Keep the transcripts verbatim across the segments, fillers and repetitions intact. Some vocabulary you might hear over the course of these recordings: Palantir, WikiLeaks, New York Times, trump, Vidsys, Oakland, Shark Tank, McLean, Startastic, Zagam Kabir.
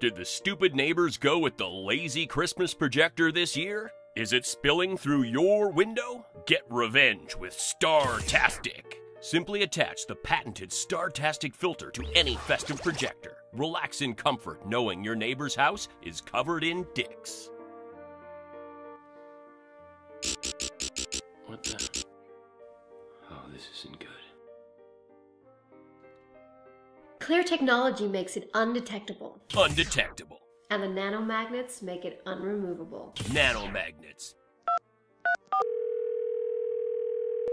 Did the stupid neighbors go with the lazy Christmas projector this year? Is it spilling through your window? Get revenge with Startastic. Simply attach the patented Startastic filter to any festive projector. Relax in comfort knowing your neighbor's house is covered in dicks. What the? Oh, this isn't good. Clear technology makes it undetectable. Undetectable. And the nanomagnets make it unremovable. Nanomagnets.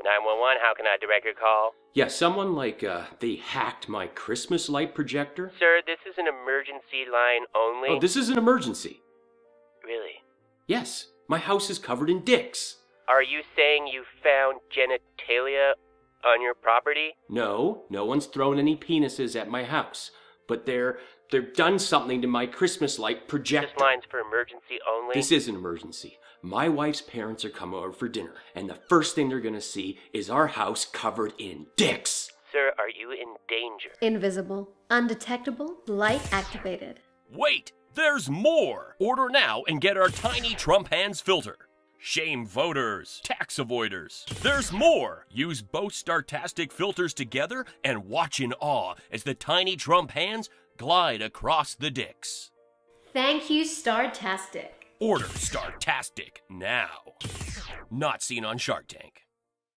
nine one one, how can I direct your call? Yeah, someone like, uh, they hacked my Christmas light projector. Sir, this is an emergency line only. Oh, this is an emergency. Really? Yes, my house is covered in dicks. Are you saying you found genitalia on your property? No, no one's thrown any penises at my house. But they're, they've done something to my Christmas light projector. This line's for emergency only. This is an emergency. My wife's parents are coming over for dinner, and the first thing they're gonna see is our house covered in dicks. Sir, are you in danger? Invisible, undetectable, light activated. Wait, there's more! Order now and get our tiny Trump hands filter. Shame voters, tax avoiders. There's more! Use both Startastic filters together and watch in awe as the tiny Trump hands glide across the dicks. Thank you, Startastic. Order Startastic now. Not seen on Shark Tank.